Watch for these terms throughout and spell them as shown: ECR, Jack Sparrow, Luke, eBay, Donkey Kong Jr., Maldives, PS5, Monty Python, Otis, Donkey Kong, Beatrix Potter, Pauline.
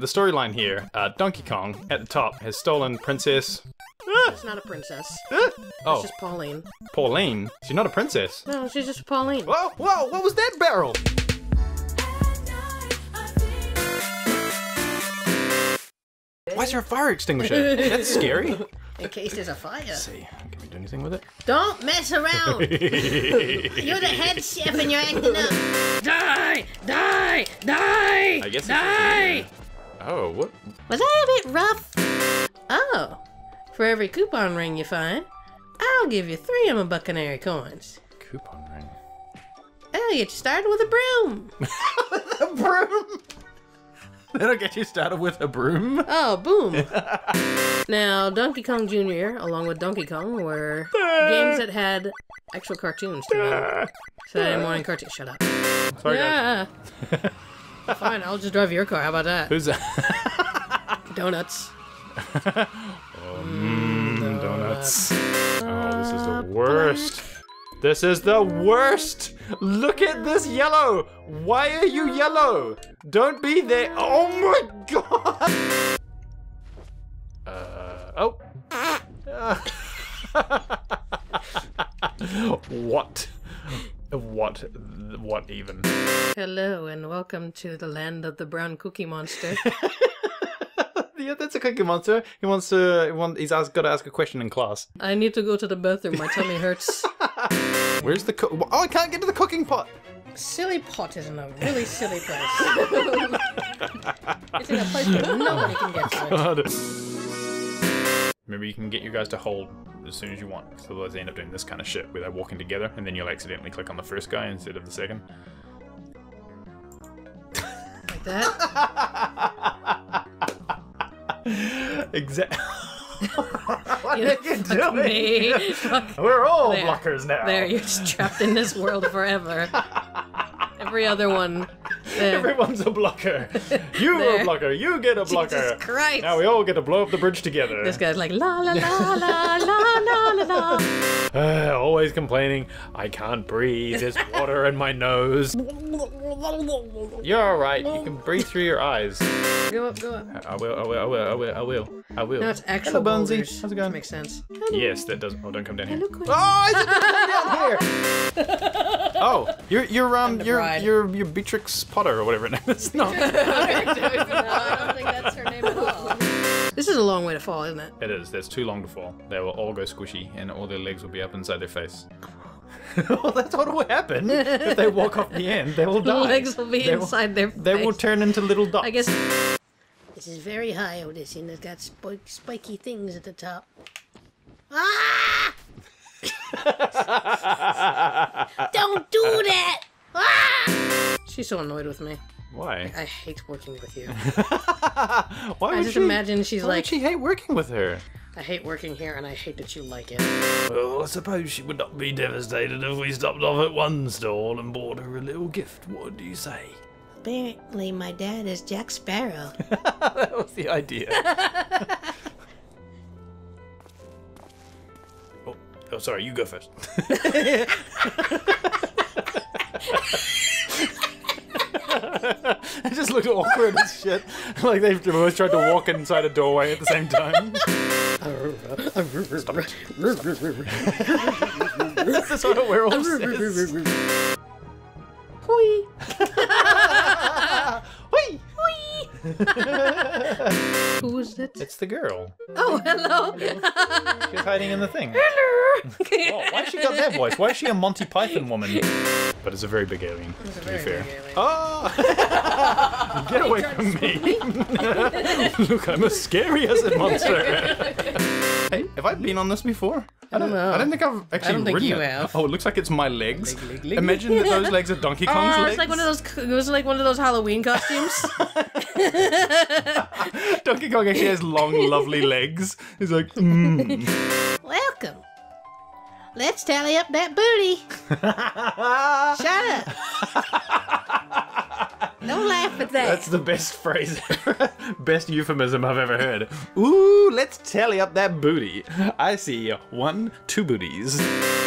The storyline here, Donkey Kong, at the top, has stolen Princess... It's not a princess. It's just Pauline. Pauline? She's not a princess. No, she's just Pauline. Whoa, whoa, what was that barrel? Why is there a fire extinguisher? That's scary. In case there's a fire. Let's see, can we do anything with it? Don't mess around! You're the head chef and you're acting up. Die! Die! Die! I guess die! Oh, what? Was that a bit rough? Oh. For every coupon ring you find, I'll give you 3 of my Buccaneer coins. Coupon ring? That'll get you started with a broom. With a broom? That'll get you started with a broom? Oh, boom. Now, Donkey Kong Jr., along with Donkey Kong, were games that had actual cartoons to them. Saturday morning cartoon. Shut up. Sorry, guys. Fine, I'll just drive your car. How about that? Who's that? Donuts. Donuts. Oh, this is the worst. This is the worst! Look at this yellow! Why are you yellow? Don't be there! Oh my god! What even? Hello and welcome to the land of the brown cookie monster. Yeah, that's a cookie monster. He wants to. He's got to ask a question in class. I need to go to the bathroom. My tummy hurts. Where's the cook? Oh, I can't get to the cooking pot. Silly pot is in a really silly place. It's in a place where nobody can get to it. Maybe you can get you guys to hold as soon as you want. Because otherwise they end up doing this kind of shit where they're walking together and then you'll accidentally click on the first guy instead of the second. Like that? Exactly. What are you doing? Me. We're all blockers now. There, you're just trapped in this world forever. Every other one. There. Everyone's a blocker. You were a blocker. You get a blocker. Jesus Christ. Now we all get to blow up the bridge together. This guy's like la la la la la la la. Always complaining. I can't breathe. There's water in my nose. You're all right. You can breathe through your eyes. Go up, go up. I will. No, it's actual Hello, Bonesy. How's it going? Makes sense. Hello. Yes, that does. Oh, don't come down here. Hello, oh, is it down here? Oh, you're Beatrix Potter or whatever her name is. No. No, I don't think that's her name at all. This is a long way to fall, isn't it? It is. That's too long to fall. They will all go squishy, and all their legs will be up inside their face. Well, that's what will happen if they walk off the end. They will die. Legs will be inside their face. They will turn into little dots. I guess. This is very high, Otis, and it's got spiky things at the top. Ah! Don't do that! Ah! She's so annoyed with me. Why? I hate working with you. Why would I just imagine she's like... Why would she hate working with her? I hate working here and I hate that you like it. Well, I suppose she would not be devastated if we stopped off at one stall and bought her a little gift. What do you say? Apparently my dad is Jack Sparrow. That was the idea. Oh, sorry, you go first. It just looked awkward as shit. Like they've always tried to walk inside a doorway at the same time. Stop it. Stop it. This is what we're all saying. Hui. Hui. Who is it? It's the girl. Oh, hello. She's hiding in the thing. Hello. Oh, why has she got that voice? Why is she a Monty Python woman? But it's a very big alien, to be fair. Oh! Get away from me. Look, I'm as scary as a monster. Hey, have I been on this before? I don't know. I don't think I've actually ridden it. Oh, it looks like it's my legs. Leg. Imagine that those legs are Donkey Kong's legs. It's like one of those, it was like one of those Halloween costumes. Donkey Kong actually has long, lovely legs. He's like, Welcome. Let's tally up that booty. Shut up. Don't laugh at that. That's the best phrase ever. Best euphemism I've ever heard. Ooh, let's tally up that booty. I see 1, 2 booties.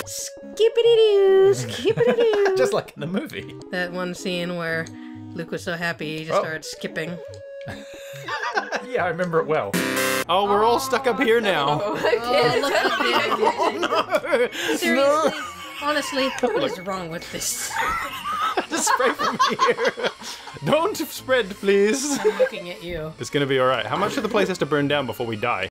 Skippity-doo, skippity-doo. Just like in the movie. That one scene where Luke was so happy he just started skipping. Yeah, I remember it well. Oh, we're all stuck up here now. Oh, no. Seriously, no. Honestly, what is wrong with this? Just spray from here. Don't spread, please. I'm looking at you. It's gonna be all right. How much of the place has to burn down before we die?